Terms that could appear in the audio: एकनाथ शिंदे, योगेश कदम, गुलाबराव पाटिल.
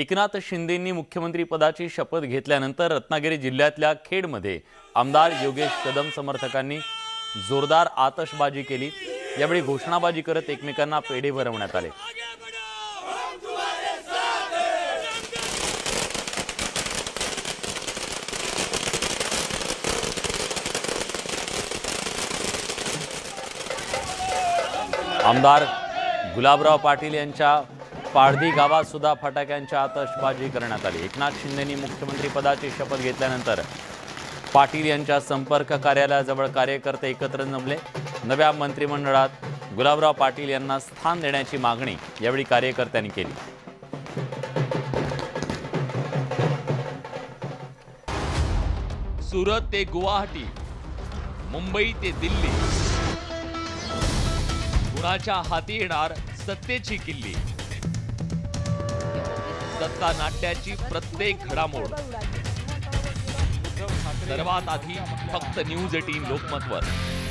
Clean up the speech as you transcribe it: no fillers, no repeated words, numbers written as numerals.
एकनाथ शिंदेंनी मुख्यमंत्री पदाची शपथ घेतल्यानंतर रत्नागिरी जिल्ह्यातल्या खेडमध्ये आमदार योगेश कदम समर्थकांनी जोरदार आतशबाजी केली। यावेळी घोषणाबाजी करत एकमेकांना पेढे भरवण्यात आले। आमदार गुलाबराव पाटिल यांच्या पारधी गावात सुद्धा फटाक्यांची आतषबाजी करण्यात आली। एकनाथ शिंदेंनी मुख्यमंत्री पदाची शपथ घेतल्यानंतर पाटील यांच्या संपर्क कार्यालयाजवळ कार्यकर्ते एकत्र जमले। नव्या मंत्रिमंडळात गुलाबराव पाटील यांना स्थान देण्याची मागणी यावेळी कार्यकर्त्यांनी केली। सूरत ते गुवाहाटी, मुंबई ते दिल्ली, कुणाच्या हाती येणार सत्तेची किल्ली? सत्ता नाट्याची प्रत्येक घडामोड सर्वात आधी फक्त न्यूज 18 लोकमतवर।